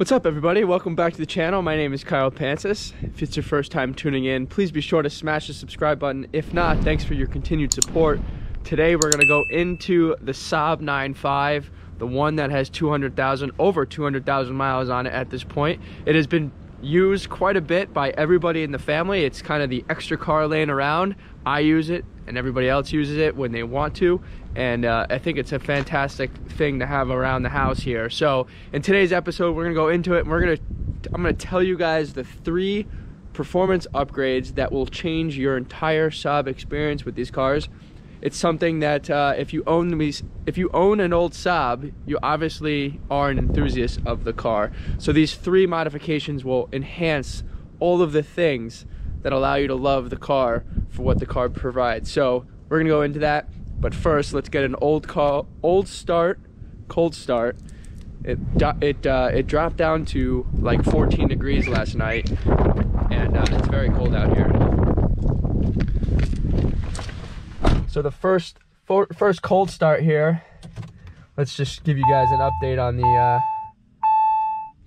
What's up, everybody? Welcome back to the channel. My name is Kyle Pancis. If it's your first time tuning in, please be sure to smash the subscribe button. If not, thanks for your continued support. Today we're gonna go into the Saab 9-5, the one that has over 200,000 miles on it at this point. It has been used quite a bit by everybody in the family. It's kind of the extra car laying around. I use it and everybody else uses it when they want to. And I think it's a fantastic thing to have around the house here. So in today's episode, we're gonna go into it, and I'm gonna tell you guys the three performance upgrades that will change your entire Saab experience with these cars. It's something that if you own an old Saab, you obviously are an enthusiast of the car. So these three modifications will enhance all of the things that allow you to love the car for what the car provides. So we're gonna go into that. But first, let's get an cold start. It dropped down to like 14 degrees last night, and it's very cold out here. So the first cold start here. Let's just give you guys an update on the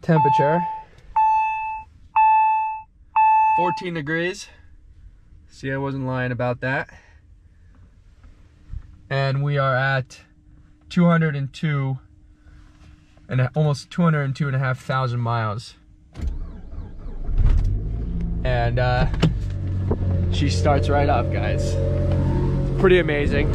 temperature. 14 degrees. See, I wasn't lying about that. And we are at 202 and almost 202,500 miles. And she starts right up, guys. Pretty amazing.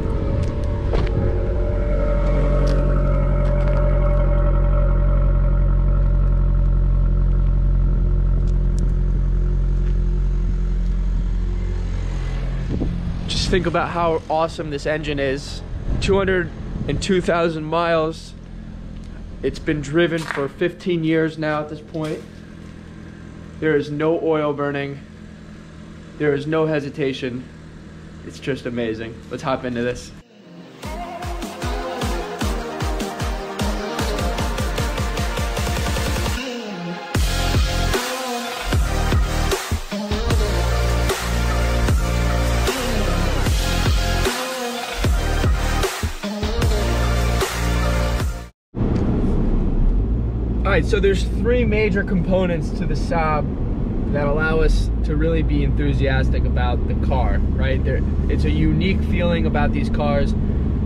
Think about how awesome this engine is. 202,000 miles. It's been driven for 15 years now at this point. There is no oil burning. There is no hesitation. It's just amazing. Let's hop into this. So there's three major components to the Saab that allow us to really be enthusiastic about the car, right? It's a unique feeling about these cars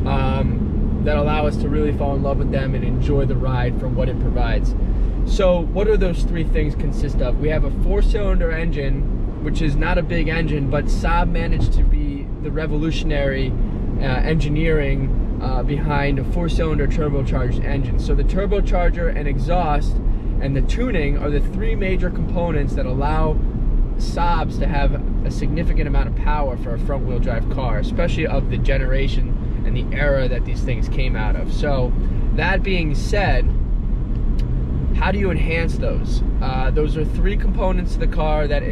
that allow us to really fall in love with them and enjoy the ride for what it provides. So what are those three things consist of? We have a four-cylinder engine, which is not a big engine, but Saab managed to be the revolutionary engineering behind a four-cylinder turbocharged engine. So the turbocharger and exhaust and the tuning are the three major components that allow Saabs to have a significant amount of power for a front-wheel drive car, especially of the generation and the era that these things came out of. So that being said, how do you enhance those? Those are three components to the car that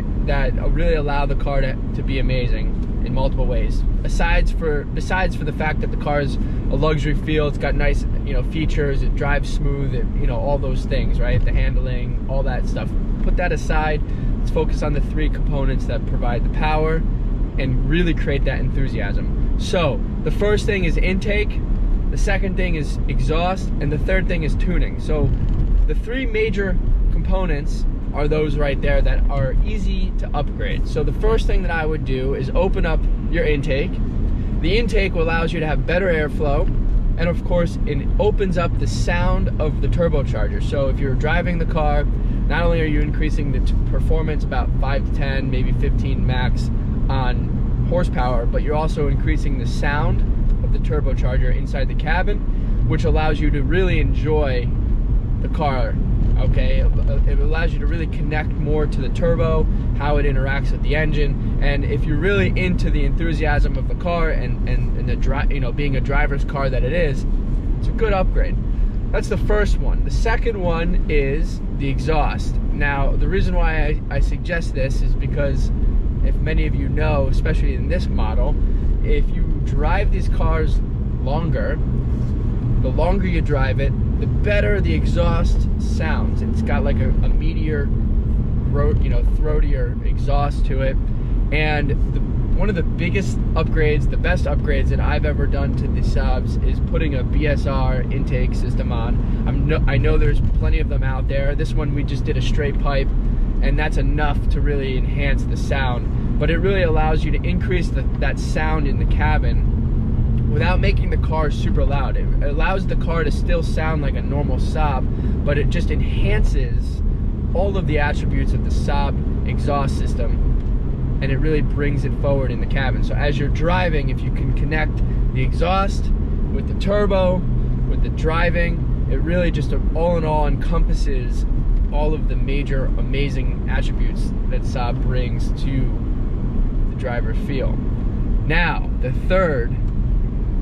really allow the car to be amazing in multiple ways. Besides for the fact that the car is a luxury feel, it's got nice, you know, features, it drives smooth, it, you know, all those things, right? The handling, all that stuff. Put that aside, let's focus on the three components that provide the power and really create that enthusiasm. So the first thing is intake, the second thing is exhaust, and the third thing is tuning. So the three major components are those right there that are easy to upgrade. So the first thing that I would do is open up your intake. The intake allows you to have better airflow, and of course it opens up the sound of the turbocharger. So if you're driving the car, not only are you increasing the performance about 5 to 10, maybe 15 max on horsepower, but you're also increasing the sound of the turbocharger inside the cabin, which allows you to really enjoy the car. Okay, it allows you to really connect more to the turbo, how it interacts with the engine, and if you're really into the enthusiasm of the car and the drive, you know, being a driver's car that it is, it's a good upgrade. That's the first one. The second one is the exhaust. Now, the reason why I suggest this is because, if many of you know, especially in this model, if you drive these cars longer, the longer you drive it, the better the exhaust sounds. It's got like a meatier, throatier exhaust to it. And one of the biggest upgrades, the best upgrades that I've ever done to the Saabs is putting a BSR intake system on. I know there's plenty of them out there. This one we just did a straight pipe, and that's enough to really enhance the sound. But it really allows you to increase that sound in the cabin without making the car super loud. It allows the car to still sound like a normal Saab, but it just enhances all of the attributes of the Saab exhaust system, and it really brings it forward in the cabin. So as you're driving, if you can connect the exhaust with the turbo, with the driving, it really just all in all encompasses all of the major amazing attributes that Saab brings to the driver feel. Now, the third,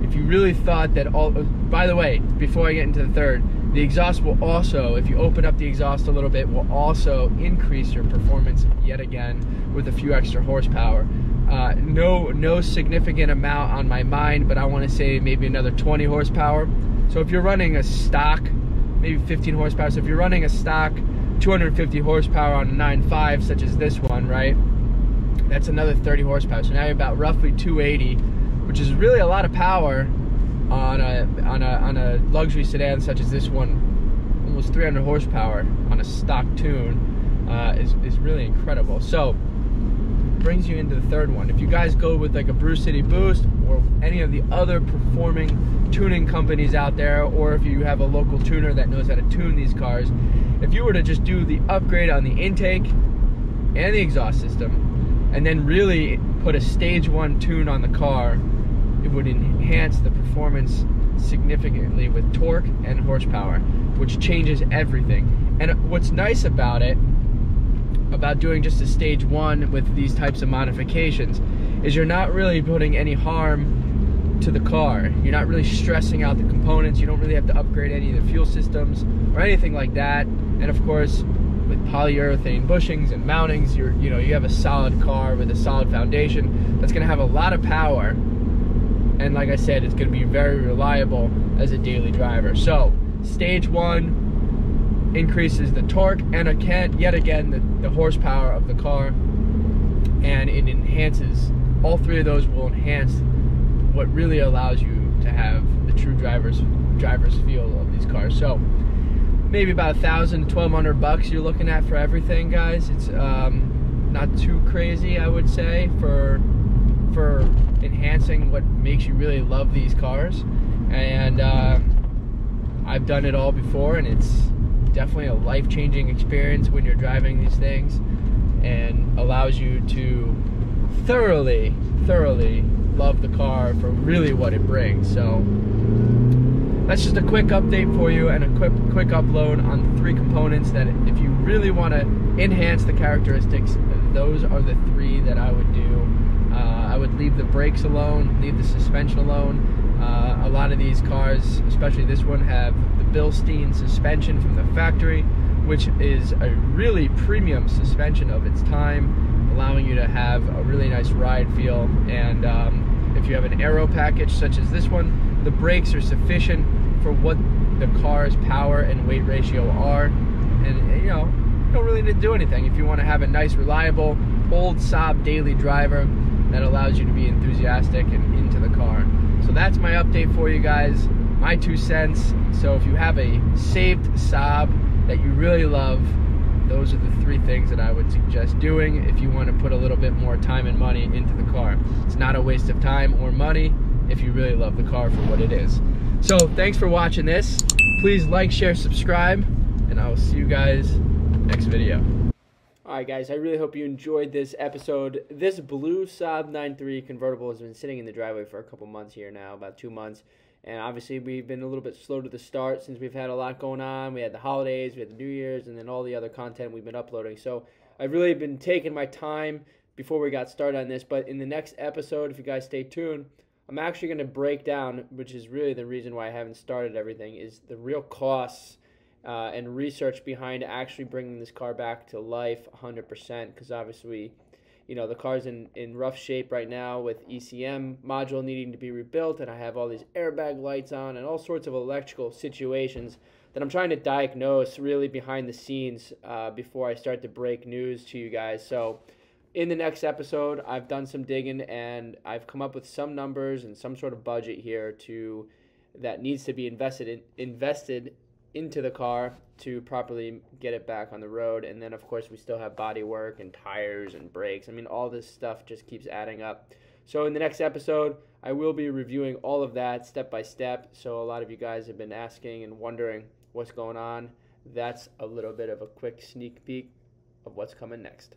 if you really thought that all, by the way, before I get into the third, the exhaust will also, if you open up the exhaust a little bit, will also increase your performance yet again with a few extra horsepower. No significant amount on my mind, but I want to say maybe another 20 horsepower. So if you're running a stock, maybe 15 horsepower. So if you're running a stock 250 horsepower on a 9.5, such as this one, right? That's another 30 horsepower. So now you're about roughly 280, which is really a lot of power on a luxury sedan such as this one. Almost 300 horsepower on a stock tune is really incredible. So brings you into the third one. If you guys go with like a Bruce City Boost or any of the other performing tuning companies out there, or if you have a local tuner that knows how to tune these cars, if you were to just do the upgrade on the intake and the exhaust system and then really put a stage one tune on the car, it would enhance the performance significantly with torque and horsepower, which changes everything. And what's nice about it, about doing just a stage one with these types of modifications, is you're not really putting any harm to the car. You're not really stressing out the components. You don't really have to upgrade any of the fuel systems or anything like that. And of course, with polyurethane bushings and mountings, you have a solid car with a solid foundation that's going to have a lot of power. And like I said, it's going to be very reliable as a daily driver. So stage one increases the torque and yet again the horsepower of the car, and it enhances, all three of those will enhance what really allows you to have the true driver's feel of these cars. So maybe about $1,000 to $1,200 you're looking at for everything, guys. It's not too crazy, I would say, for enhancing what makes you really love these cars. And I've done it all before, and it's definitely a life-changing experience when you're driving these things, and allows you to thoroughly love the car for really what it brings. So that's just a quick update for you, and a quick upload on three components that if you really want to enhance the characteristics, those are the three that I would do. I would leave the brakes alone, leave the suspension alone. A lot of these cars, especially this one, have the Bilstein suspension from the factory, which is a really premium suspension of its time, allowing you to have a really nice ride feel. And if you have an aero package such as this one, the brakes are sufficient for what the car's power and weight ratio are. And you don't really need to do anything. If you want to have a nice, reliable, old Saab daily driver, that allows you to be enthusiastic and into the car. So that's my update for you guys, my 2 cents. So if you have a saved Saab that you really love, those are the three things that I would suggest doing if you want to put a little bit more time and money into the car. It's not a waste of time or money if you really love the car for what it is. So thanks for watching this. Please like, share, subscribe, and I will see you guys next video. Alright guys, I really hope you enjoyed this episode. This blue Saab 9-3 convertible has been sitting in the driveway for a couple months here now, about 2 months. And obviously we've been a little bit slow to the start since we've had a lot going on. We had the holidays, we had the New Year's, and then all the other content we've been uploading. So I've really been taking my time before we got started on this. But in the next episode, if you guys stay tuned, I'm actually going to break down, which is really the reason why I haven't started everything, is the real costs and research behind actually bringing this car back to life 100%, because obviously, the car's in rough shape right now with ECM module needing to be rebuilt, and I have all these airbag lights on and all sorts of electrical situations that I'm trying to diagnose really behind the scenes before I start to break news to you guys. So in the next episode, I've done some digging and I've come up with some numbers and some sort of budget here to that needs to be invested into the car to properly get it back on the road. And then, of course, we still have body work and tires and brakes. I mean, all this stuff just keeps adding up. So in the next episode, I will be reviewing all of that step by step. So a lot of you guys have been asking and wondering what's going on. That's a little bit of a quick sneak peek of what's coming next.